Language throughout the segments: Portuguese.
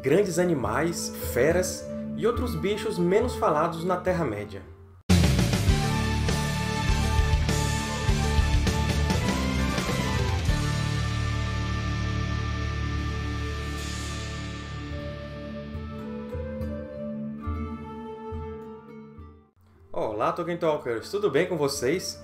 grandes animais, feras e outros bichos menos falados na Terra-média. Olá, Tolkien Talkers! Tudo bem com vocês?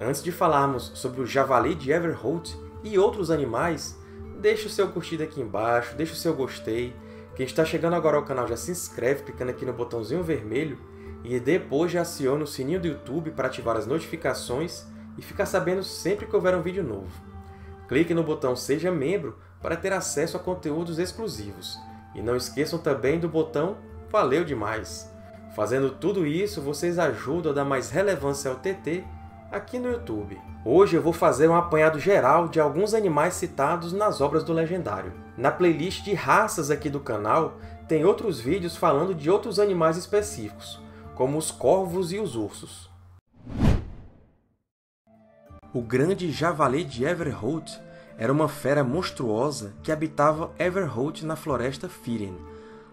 Antes de falarmos sobre o Javali de Everholt e outros animais, deixe o seu curtida aqui embaixo, deixe o seu gostei. Quem está chegando agora ao canal já se inscreve clicando aqui no botãozinho vermelho e depois já aciona o sininho do YouTube para ativar as notificações e ficar sabendo sempre que houver um vídeo novo. Clique no botão Seja Membro para ter acesso a conteúdos exclusivos. E não esqueçam também do botão Valeu Demais! Fazendo tudo isso, vocês ajudam a dar mais relevância ao TT aqui no YouTube. Hoje eu vou fazer um apanhado geral de alguns animais citados nas obras do Legendário. Na playlist de raças aqui do canal, tem outros vídeos falando de outros animais específicos, como os corvos e os ursos. O grande Javali de Everholt era uma fera monstruosa que habitava Everholt na Floresta Firin,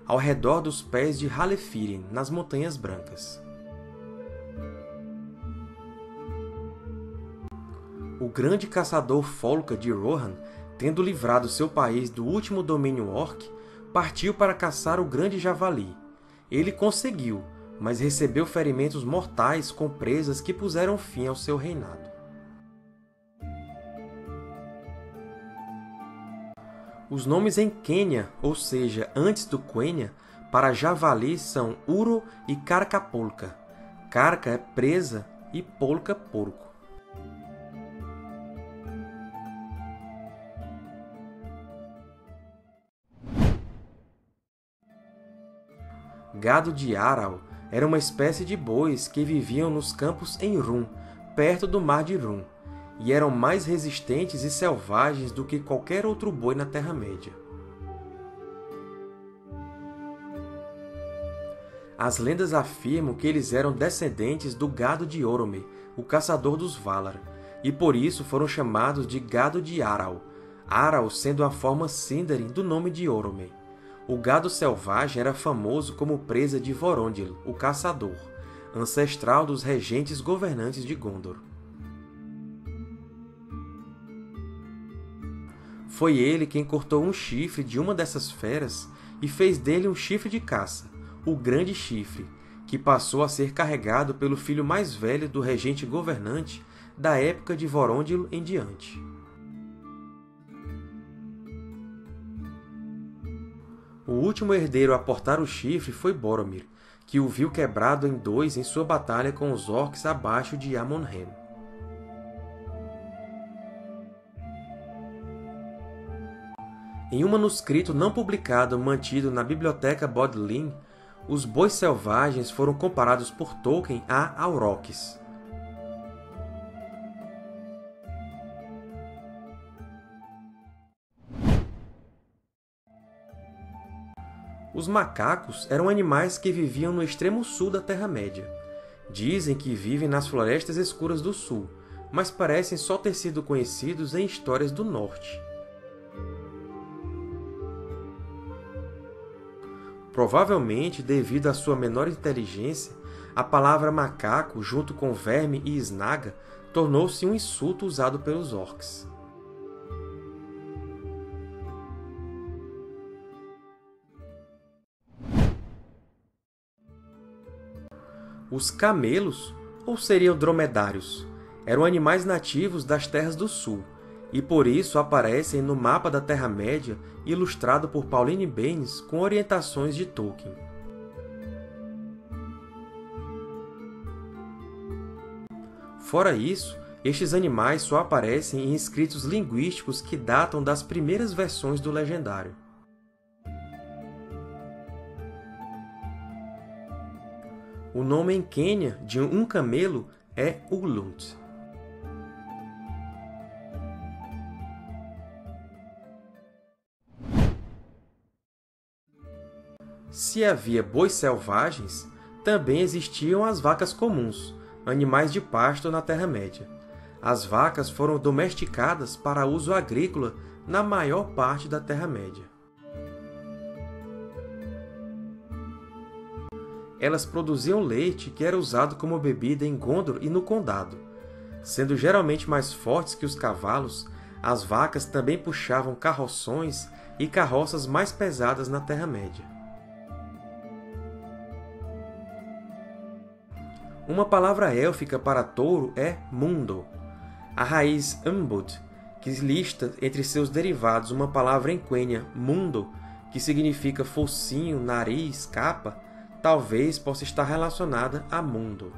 ao redor dos pés de Halefirin, nas Montanhas Brancas. O grande caçador Folca de Rohan, tendo livrado seu país do último domínio orc, partiu para caçar o grande javali. Ele conseguiu, mas recebeu ferimentos mortais com presas que puseram fim ao seu reinado. Os nomes em Quenya, ou seja, antes do Quenya, para javali são Uro e Carcapolca. Carca é presa e polca, porco. Gado de Araw era uma espécie de bois que viviam nos campos em Rûn, perto do Mar de Rûn, e eram mais resistentes e selvagens do que qualquer outro boi na Terra-média. As lendas afirmam que eles eram descendentes do Gado de Oromë, o caçador dos Valar, e por isso foram chamados de Gado de Araw, Araw sendo a forma Sindarin do nome de Oromë. O gado selvagem era famoso como presa de Vorondil, o caçador, ancestral dos regentes governantes de Gondor. Foi ele quem cortou um chifre de uma dessas feras e fez dele um chifre de caça, o Grande Chifre, que passou a ser carregado pelo filho mais velho do regente governante da época de Vorondil em diante. O último herdeiro a portar o chifre foi Boromir, que o viu quebrado em dois em sua batalha com os orcs abaixo de Amon Hen. Em um manuscrito não publicado mantido na Biblioteca Bodleian, os bois selvagens foram comparados por Tolkien a Aurochs. Os macacos eram animais que viviam no extremo sul da Terra-média. Dizem que vivem nas florestas escuras do sul, mas parecem só ter sido conhecidos em histórias do norte. Provavelmente, devido à sua menor inteligência, a palavra macaco, junto com verme e snaga, tornou-se um insulto usado pelos orcs. Os camelos, ou seriam dromedários, eram animais nativos das terras do sul, e por isso aparecem no mapa da Terra-média, ilustrado por Pauline Baines com orientações de Tolkien. Fora isso, estes animais só aparecem em escritos linguísticos que datam das primeiras versões do Legendário. O nome em Quenya de um camelo é Ulunt. Se havia bois selvagens, também existiam as vacas comuns, animais de pasto na Terra-média. As vacas foram domesticadas para uso agrícola na maior parte da Terra-média. elas produziam leite que era usado como bebida em Gondor e no Condado. Sendo geralmente mais fortes que os cavalos, as vacas também puxavam carroções e carroças mais pesadas na Terra-média. Uma palavra élfica para touro é Mundo. A raiz Umbud, que lista entre seus derivados uma palavra em Quenya, Mundo, que significa focinho, nariz, capa, talvez possa estar relacionada a Mundo.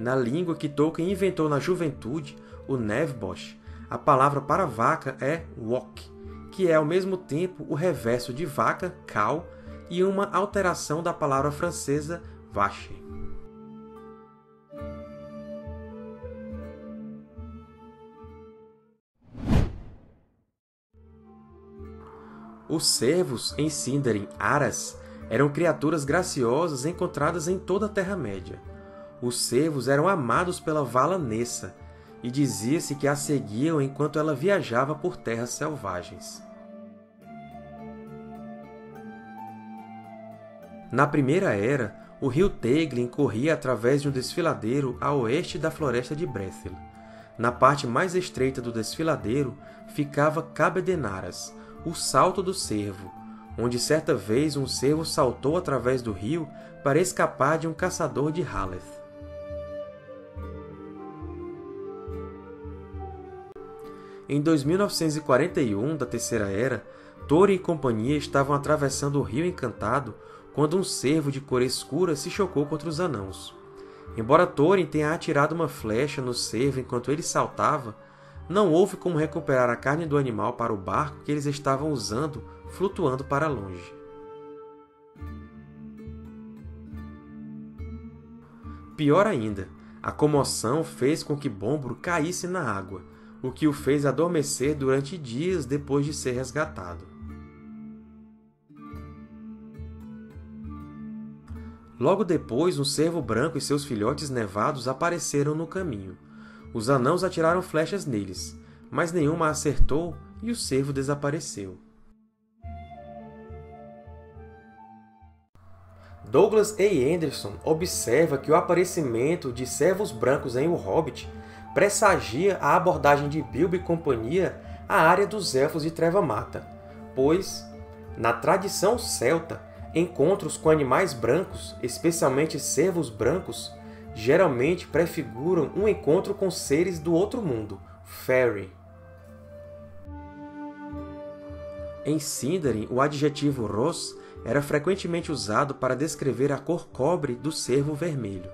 Na língua que Tolkien inventou na juventude, o Nevbosh, a palavra para vaca é Wok, que é ao mesmo tempo o reverso de vaca, cow, e uma alteração da palavra francesa vache. Os cervos, em Sindarin aras, eram criaturas graciosas encontradas em toda a Terra-média. Os cervos eram amados pela Vala Nessa, e dizia-se que a seguiam enquanto ela viajava por terras selvagens. Na Primeira Era, o rio Teglin corria através de um desfiladeiro a oeste da floresta de Brethil. Na parte mais estreita do desfiladeiro ficava Cabe de Naras, o Salto do Cervo, onde certa vez um cervo saltou através do rio para escapar de um caçador de Haleth. Em 2941 da Terceira Era, Thorin e companhia estavam atravessando o Rio Encantado quando um cervo de cor escura se chocou contra os anãos. Embora Thorin tenha atirado uma flecha no cervo enquanto ele saltava, não houve como recuperar a carne do animal para o barco que eles estavam usando, flutuando para longe. Pior ainda, a comoção fez com que Bombro caísse na água, o que o fez adormecer durante dias depois de ser resgatado. Logo depois, um cervo branco e seus filhotes nevados apareceram no caminho. Os anãos atiraram flechas neles, mas nenhuma acertou e o cervo desapareceu. Douglas A. Anderson observa que o aparecimento de cervos brancos em O Hobbit pressagia a abordagem de Bilbo e companhia à área dos Elfos de Trevamata, pois, na tradição celta, encontros com animais brancos, especialmente cervos brancos, geralmente prefiguram um encontro com seres do outro mundo, Fairy. Em Sindarin, o adjetivo Ros era frequentemente usado para descrever a cor cobre do cervo vermelho.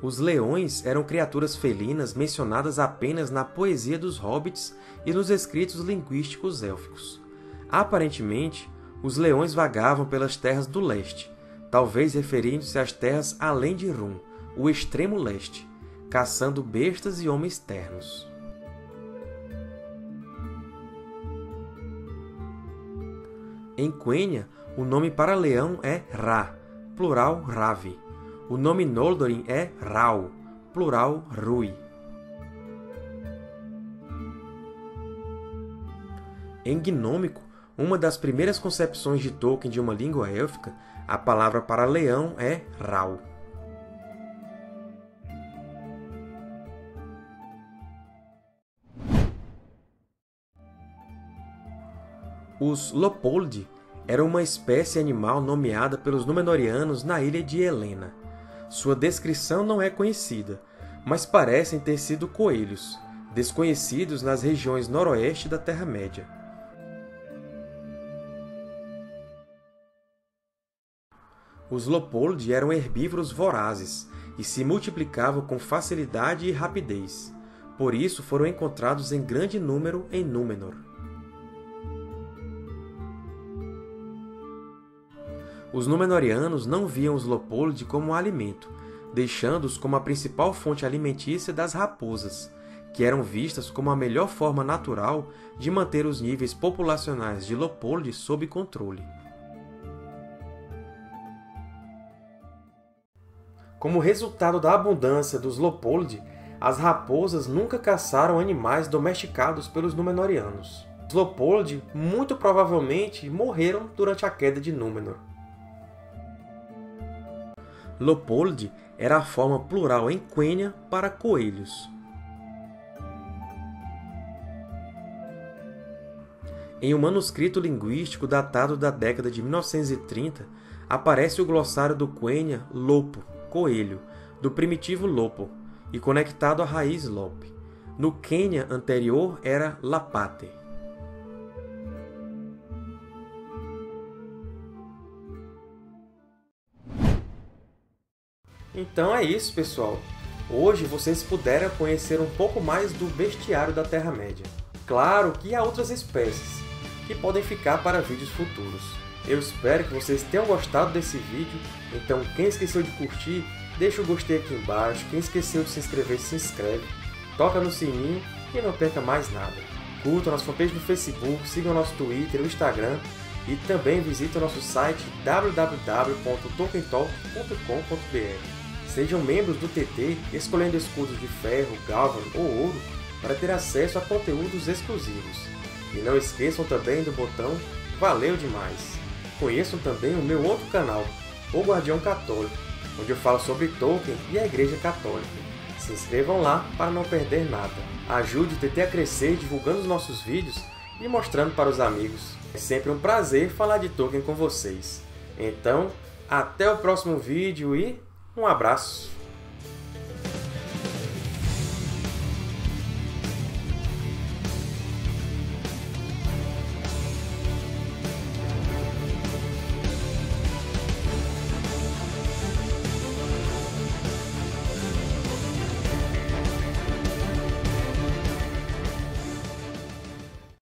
Os leões eram criaturas felinas mencionadas apenas na poesia dos hobbits e nos escritos linguísticos élficos. Aparentemente, os leões vagavam pelas terras do leste, talvez referindo-se às terras além de Rûn, o extremo leste, caçando bestas e homens ternos. Em Quenya, o nome para leão é Ra, plural Ravi. O nome Noldorin é Rau, plural Rui. Em gnômico, uma das primeiras concepções de Tolkien de uma língua élfica, a palavra para leão é Rau. Os Lopoldi eram uma espécie animal nomeada pelos Númenóreanos na ilha de Helena. Sua descrição não é conhecida, mas parecem ter sido coelhos, desconhecidos nas regiões noroeste da Terra-média. Os Lopoldi eram herbívoros vorazes e se multiplicavam com facilidade e rapidez. Por isso foram encontrados em grande número em Númenor. Os Númenóreanos não viam os Lopoldi como alimento, deixando-os como a principal fonte alimentícia das raposas, que eram vistas como a melhor forma natural de manter os níveis populacionais de Lopoldi sob controle. Como resultado da abundância dos Lopoldi, as raposas nunca caçaram animais domesticados pelos Númenóreanos. Os Lopoldi muito provavelmente morreram durante a queda de Númenor. Lopoldi era a forma plural em Quenya para coelhos. Em um manuscrito linguístico datado da década de 1930, aparece o glossário do Quenya lopo, coelho, do primitivo lopo, e conectado à raiz lope. No Quenya anterior era lapate. Então é isso, pessoal! Hoje vocês puderam conhecer um pouco mais do bestiário da Terra-média. Claro que há outras espécies, que podem ficar para vídeos futuros. Eu espero que vocês tenham gostado desse vídeo, então quem esqueceu de curtir, deixa o gostei aqui embaixo, quem esqueceu de se inscrever, se inscreve, toca no sininho e não perca mais nada. Curtam nossa fanpage no Facebook, sigam nosso Twitter e Instagram, e também visitem nosso site www.tolkientalk.com.br. Sejam membros do TT, escolhendo escudos de ferro, galvano ou ouro, para ter acesso a conteúdos exclusivos. E não esqueçam também do botão Valeu Demais! Conheçam também o meu outro canal, O Guardião Católico, onde eu falo sobre Tolkien e a Igreja Católica. Se inscrevam lá para não perder nada. Ajude o TT a crescer divulgando os nossos vídeos e mostrando para os amigos. É sempre um prazer falar de Tolkien com vocês. Então, até o próximo vídeo e um abraço!